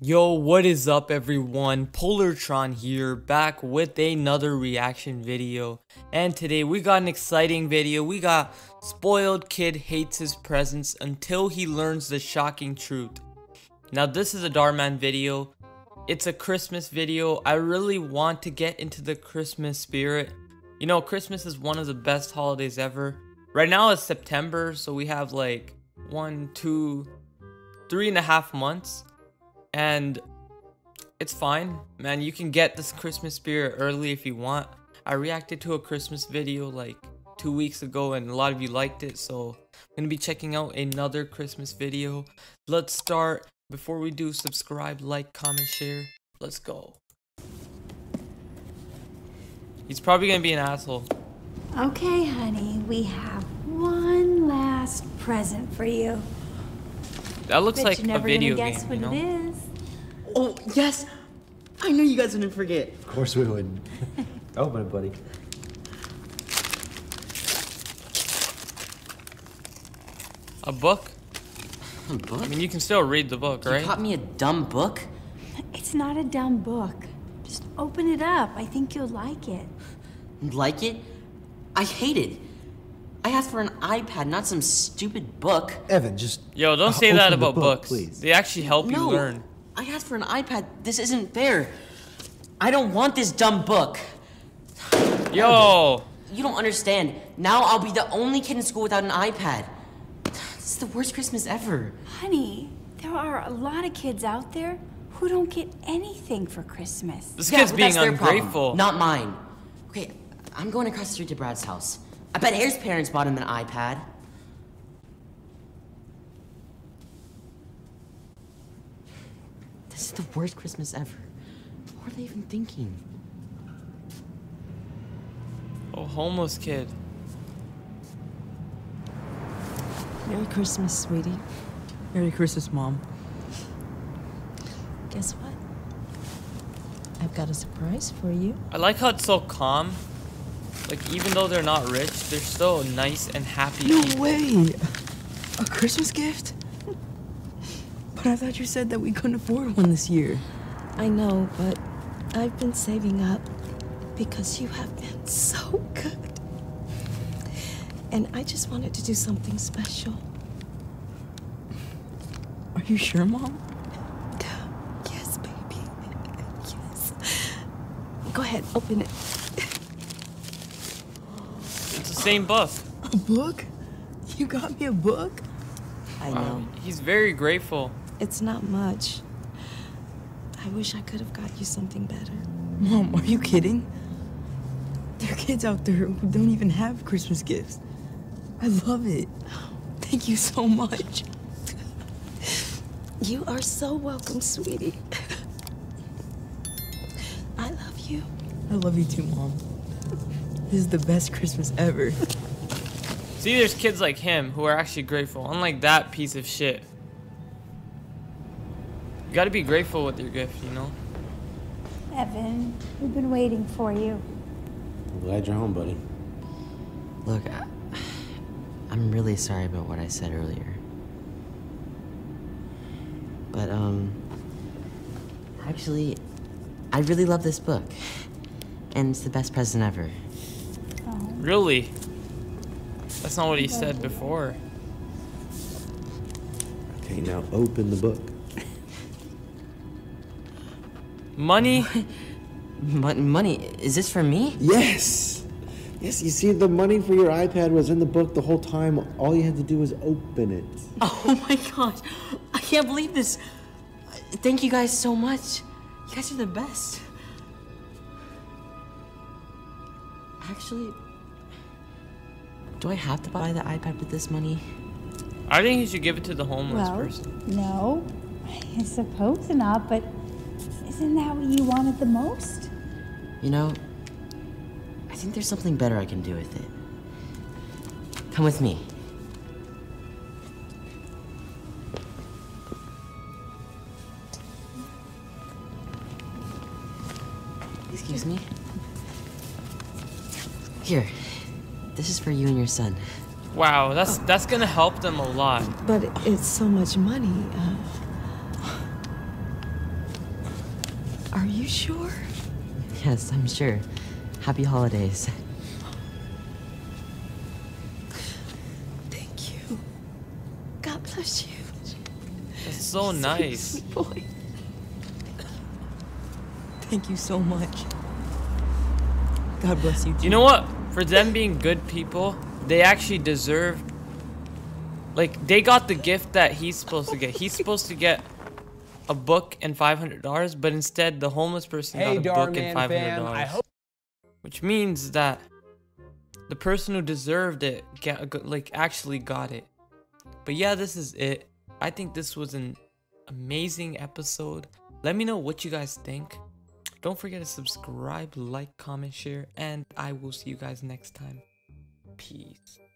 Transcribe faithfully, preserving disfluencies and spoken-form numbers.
Yo, what is up everyone? Polartron here, back with another reaction video. And today we got an exciting video. We got spoiled kid hates his presents until he learns the shocking truth. Now this is a Dhar Mann video. It's a Christmas video. I really want to get into the Christmas spirit. You know, Christmas is one of the best holidays ever. Right now it's September, so we have like one, two, three and a half months. And it's fine, man. You can get this Christmas spirit early if you want. I reacted to a Christmas video like two weeks ago and a lot of you liked it. So I'm going to be checking out another Christmas video. Let's start. Before we do, subscribe, like, comment, share. Let's go. He's probably going to be an asshole. Okay, honey. We have one last present for you. That looks like a video game, you know? Bet you're never gonna guess what it is. Oh, yes! I knew you guys wouldn't forget. Of course we wouldn't. Oh, my buddy. A book? A book? I mean, you can still read the book, right? You caught me a dumb book? It's not a dumb book. Just open it up. I think you'll like it. Like it? I hate it. I asked for an iPad, not some stupid book. Evan, just yo, don't say that about book, books. Please. They actually help no, you learn. I asked for an iPad. This isn't fair. I don't want this dumb book. Yo, Evan, you don't understand. Now I'll be the only kid in school without an iPad. This is the worst Christmas ever. Honey, there are a lot of kids out there who don't get anything for Christmas. This yeah, kid's being ungrateful. Problem, not mine. Okay, I'm going across the street to Brad's house. I bet Air's parents bought him an iPad. This is the worst Christmas ever. What are they even thinking? Oh, homeless kid. Merry Christmas, sweetie. Merry Christmas, Mom. Guess what? I've got a surprise for you. I like how it's so calm. Like, even though they're not rich, they're still nice and happy. No people. Way! A Christmas gift? But I thought you said that we couldn't afford one this year. I know, but I've been saving up because you have been so good. And I just wanted to do something special. Are you sure, Mom? Yes, baby. Yes. Go ahead, open it. Same book. A book? You got me a book? I know. Um, he's very grateful. It's not much. I wish I could have got you something better. Mom, are you kidding? There are kids out there who don't even have Christmas gifts. I love it. Thank you so much. You are so welcome, sweetie. I love you. I love you too, Mom. This is the best Christmas ever. See, there's kids like him who are actually grateful, unlike that piece of shit. You gotta be grateful with your gift, you know? Evan, we've been waiting for you. I'm glad you're home, buddy. Look, I, I'm really sorry about what I said earlier. But, um, actually, I really love this book. And it's the best present ever. Really? That's not what he said before. Okay, now open the book. Money? Money? Is this for me? Yes! Yes, you see, the money for your iPad was in the book the whole time. All you had to do was open it. Oh my gosh. I can't believe this. Thank you guys so much. You guys are the best. Actually, do I have to buy the iPad with this money? I think you should give it to the homeless well, person. No, I suppose not, but isn't that what you wanted the most? You know, I think there's something better I can do with it. Come with me. Excuse me? Here, this is for you and your son. Wow, that's oh. that's gonna help them a lot. But it's so much money. Uh, Are you sure? Yes, I'm sure. Happy holidays. Thank you. God bless you. That's so nice. Sweet boy. Thank you so much. God bless you too. You know what? For them being good people, they actually deserve... Like, they got the gift that he's supposed to get. He's supposed to get a book and five hundred dollars, but instead the homeless person hey, got a book and five hundred dollars. Which means that the person who deserved it, get, like, actually got it. But yeah, this is it. I think this was an amazing episode. Let me know what you guys think. Don't forget to subscribe, like, comment, share, and I will see you guys next time. Peace.